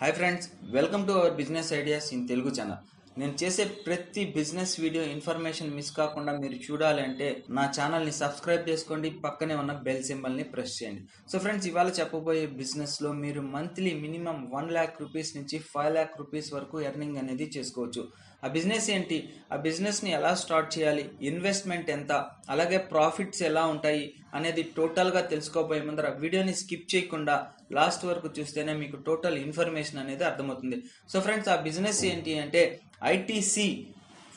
Hi friends, welcome to our business ideas in Telugu channel. नेनु चेसे प्रति बिजनेस वीडियो इन्फर्मेशन मिस काकुंडा मीरु चूडालंटे ना चैनल नि सब्सक्राइब चेसुकोंडी, पक्कने उन्न बेल सिंबल नि प्रेस चेयंडी। सो फ्रेंड्स, इवाल चेप्पबोये बिजनेस लो मीरु मंथली मिनिमम 1 लाख रूपीस नुंची 5 लाख रूपीस वरकु एर्निंग अनेदी चेसुकोवच्चु। आ बिजनेस एंटी, आ बिजनेस नि एला स्टार्ट चेयाली, इन्वेस्टमेंट एंत, अलागे प्रॉफिट्स एला उंटायी अनेदी टोटल गा तेलुसुकोबोये मुंदर वीडियो नि स्किप चेयकुंडा लास्ट वरकु चूस्तेने मीकु टोटल इन्फर्मेशन अनेदी अर्थमवुतुंदी। सो फ्रेंड्स, आ बिजनेस एंटी अंटे ITC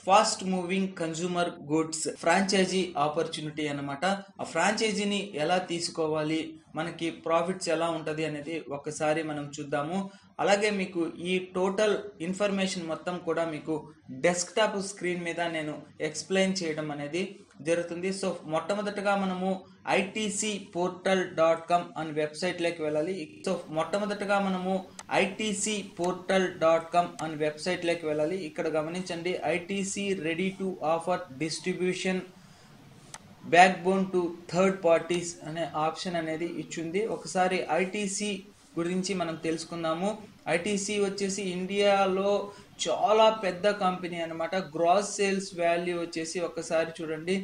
fast moving consumer goods फ्रांचైజీ opportunity అన్నమాట। ఆ ఫ్రాంచైజీని ఎలా తీసుకోవాలి, మనకి ప్రాఫిట్స్ ఎలా ఉంటది అనేది ఒకసారి మనం చూద్దాము। అలాగే మీకు ఈ టోటల్ ఇన్ఫర్మేషన్ మొత్తం కూడా మీకు డెస్క్టాప్ స్క్రీన్ మీద నేను ఎక్స్‌ప్లెయిన్ చేయడం అనేది జరుగుతుంది। సో మొట్టమొదటగా మనము ITCportal.com అనే వెబ్‌సైట్ లోకి వెళ్ళాలి। సో మొట్టమొదటగా మనము ITCportal.com అనే వెబ్‌సైట్ లోకి వెళ్ళాలి। ఇక్కడ గమనించండి, ITC ready to offer distribution backbone to third parties అనే ఆప్షన్ అనేది ఇచ్చింది। ఒకసారి ITC గురించి మనం తెలుసుకుందాము। ITC వచ్చేసి ఇండియాలో చాలా పెద్ద కంపెనీ అన్నమాట। గ్రాస్ సేల్స్ వాల్యూ వచ్చేసి ఒకసారి చూడండి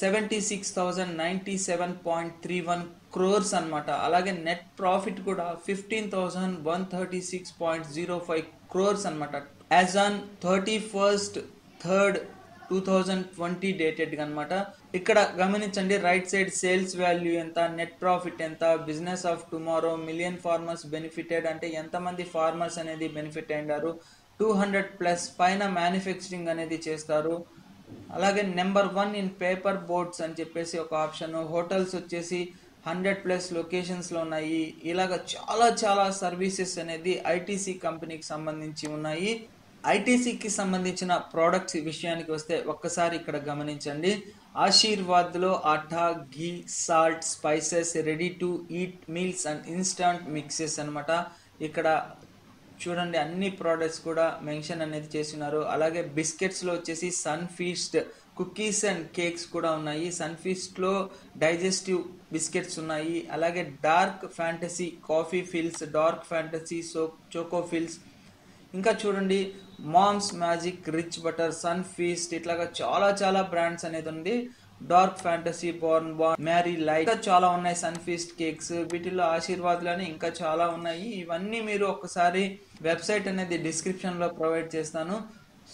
76,097.31 crores అన్నమాట। అలాగే నెట్ ప్రాఫిట్ కూడా 15,136.05 crores అన్నమాట, as on 31st 3rd 2020 dated గా అన్నమాట। ఇక్కడ గమనించండి, రైట్ సైడ్ సేల్స్ వాల్యూ ఎంత, నెట్ ప్రాఫిట్ ఎంత, business of tomorrow, million farmers benefited అంటే ఎంతమంది ఫార్మర్స్ అనేది బెనిఫిట్ అయ్యారు, 200+ పైన మ్యానుఫ్యాక్చరింగ్ అనేది చేస్తారు। అలాగే నెంబర్ 1 ఇన్ పేపర్ బోర్డ్స్ అని చెప్పేసి ఒక ఆప్షన్, హోటల్స్ వచ్చేసి 100+ లొకేషన్స్ లో ఉన్నాయి। ఇలాగ చాలా చాలా సర్వీసెస్ అనేది ITC కంపెనీకి సంబంధించి ఉన్నాయి। ITC కి సంబంధించిన ప్రొడక్ట్స్ విషయానికి వస్తే ఒక్కసారి ఇక్కడ గమనించండి, ఆశీర్వాద్ లో atta, ghee, salt, spices, ready to eat meals and instant mixes అన్నమాట। ఇక్కడ చూడండి అన్ని ప్రొడక్ట్స్ కూడా మెన్షన్ అనేది చేస్తున్నారు। అలాగే బిస్కెట్స్ లో వచ్చేసి Sunfeast, cookies and cakes కూడా ఉన్నాయి। సన్ ఫీస్ట్ లో డైజెస్టివ్ బిస్కెట్స్ ఉన్నాయి। అలాగే Dark Fantasy coffee fills, Dark Fantasy soap, choco fills, ఇంకా చూడండి Mom's Magic, rich butter, Sunfeast, ఇట్లాగా చాలా చాలా బ్రాండ్స్ అనేది ఉంది। డార్క్ ఫ్యాంటసీ, బోర్న్ బాన్, మ్యారీ లైట్, చాలా ఉన్నాయి సన్ ఫీస్ట్ కేక్స్। వీటిల్లో ఆశీర్వాద్లని ఇంకా చాలా ఉన్నాయి। ఇవన్నీ మీరు ఒకసారి వెబ్సైట్ అనేది డిస్క్రిప్షన్ లో ప్రొవైడ్ చేస్తాను।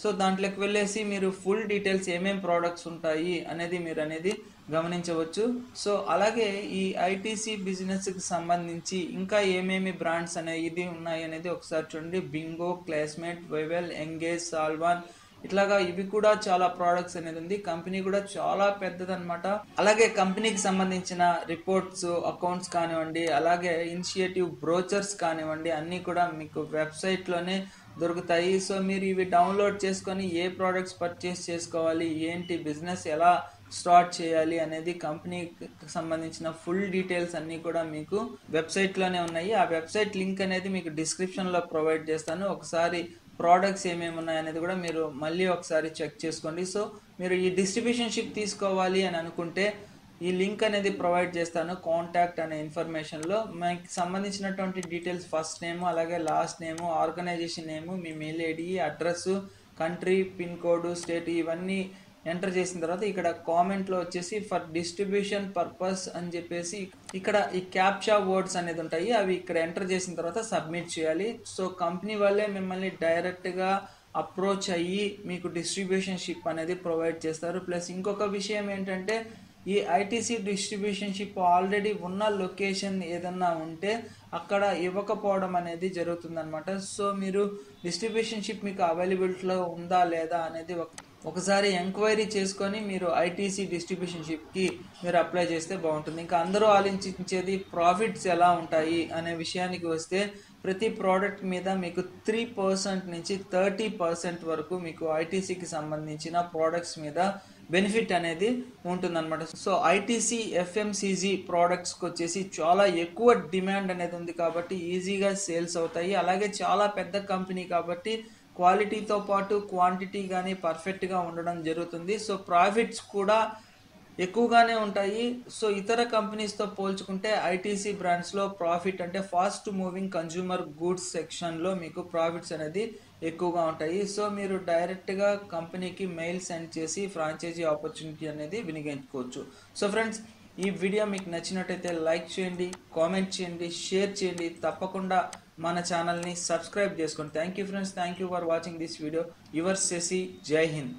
సో దాంట్లోకి వెళ్ళేసి మీరు ఫుల్ డీటెయిల్స్ ఏమేం ప్రోడక్ట్స్ ఉంటాయి అనేది మీరు అనేది గమనించవచ్చు। సో అలాగే ఈ ITC బిజినెస్ కి సంబంధించి ఇంకా ఏమేమి బ్రాండ్స్ అనేది ఉన్నాయి అనేది ఒకసారి చూడండి, Bingo, Classmate, Vivel, Engage, Savlon, ఇట్లాగా ఇవి కూడా చాలా ప్రొడక్ట్స్ అనేది ఉంది। కంపెనీ కూడా చాలా పెద్దదన్నమాట। అలాగే కంపెనీకి సంబంధించిన రిపోర్ట్స్, అకౌంట్స్ కానివ్వండి, అలాగే ఇనిషియేటివ్ బ్రోచర్స్ కానివ్వండి, అన్నీ కూడా మీకు వెబ్సైట్లోనే దొరుకుతాయి। సో మీరు ఇవి డౌన్లోడ్ చేసుకొని ఏ ప్రోడక్ట్స్ పర్చేస్ చేసుకోవాలి, ఏంటి బిజినెస్ ఎలా స్టార్ట్ చేయాలి అనేది కంపెనీకి సంబంధించిన ఫుల్ డీటెయిల్స్ అన్నీ కూడా మీకు వెబ్సైట్లోనే ఉన్నాయి। ఆ వెబ్సైట్ లింక్ అనేది మీకు డిస్క్రిప్షన్లో ప్రొవైడ్ చేస్తాను। ఒకసారి ప్రోడక్ట్స్ ఏమేమి ఉన్నాయనేది కూడా మీరు మళ్ళీ ఒకసారి చెక్ చేసుకోండి। సో మీరు ఈ డిస్ట్రిబ్యూషన్షిప్ తీసుకోవాలి అని అనుకుంటే ఈ లింక్ అనేది ప్రొవైడ్ చేస్తాను కాంటాక్ట్ అనే ఇన్ఫర్మేషన్లో। మీకు సంబంధించినటువంటి డీటెయిల్స్, ఫస్ట్ నేము, అలాగే లాస్ట్ నేము, ఆర్గనైజేషన్ నేము, మీ mail ID, address, country, pin code, state ఇవన్నీ ఎంటర్ చేసిన తర్వాత ఇక్కడ కామెంట్లో వచ్చేసి ఫర్ డిస్ట్రిబ్యూషన్ పర్పస్ అని చెప్పేసి ఇక్కడ ఈ క్యాప్చా వర్డ్స్ అనేది ఉంటాయి, అవి ఇక్కడ ఎంటర్ చేసిన తర్వాత సబ్మిట్ చేయాలి। సో కంపెనీ వాళ్ళే మిమ్మల్ని డైరెక్ట్గా అప్రోచ్ అయ్యి మీకు డిస్ట్రిబ్యూషన్షిప్ అనేది ప్రొవైడ్ చేస్తారు। ప్లస్ ఇంకొక విషయం ఏంటంటే, ఈ ITC డిస్ట్రిబ్యూషన్షిప్ ఆల్రెడీ ఉన్న లొకేషన్ ఏదన్నా ఉంటే అక్కడ ఇవ్వకపోవడం అనేది జరుగుతుందన్నమాట। సో మీరు డిస్ట్రిబ్యూషన్షిప్ మీకు అవైలబిలిటీలో ఉందా లేదా అనేది ఒకసారి ఎంక్వైరీ చేసుకొని మీరు ITC డిస్ట్రిబ్యూషన్షిప్కి మీరు అప్లై చేస్తే బాగుంటుంది। ఇంకా అందరూ ఆలోచించేది ప్రాఫిట్స్ ఎలా ఉంటాయి అనే విషయానికి వస్తే ప్రతి ప్రోడక్ట్ మీద మీకు 3% నుంచి 30% వరకు మీకు ITCకి సంబంధించిన ప్రోడక్ట్స్ మీద బెనిఫిట్ అనేది ఉంటుందన్నమాట। సో ITC FMCG ప్రోడక్ట్స్కి వచ్చేసి చాలా ఎక్కువ డిమాండ్ అనేది ఉంది కాబట్టి ఈజీగా సేల్స్ అవుతాయి। అలాగే చాలా పెద్ద కంపెనీ కాబట్టి క్వాలిటీతో పాటు క్వాంటిటీ కానీ పర్ఫెక్ట్గా ఉండడం జరుగుతుంది। సో ప్రాఫిట్స్ కూడా ఎక్కువగానే ఉంటాయి. సో ఇతర కంపెనీస్ తో పోల్చుకుంటే ఐటీసీ బ్రాండ్స్ లో ప్రాఫిట్ అంటే fast moving consumer goods section లో మీకు ప్రాఫిట్స్ అనేది ఎక్కువగా ఉంటాయి. సో మీరు డైరెక్ట్ గా కంపెనీకి మెయిల్ సెండ్ చేసి ఫ్రాంచైజీ ఆపర్చునిటీ అనేది వినియోగించుకోవచ్చు. సో ఫ్రెండ్స్, ఈ వీడియో మీకు నచ్చినట్టయితే లైక్ చేయండి, కామెంట్ చేయండి, షేర్ చేయండి, తప్పకుండా మన ఛానల్ని సబ్స్క్రైబ్ చేసుకోండి. Thank you friends, thank you for watching this video. Your Shashi, జై హింద్.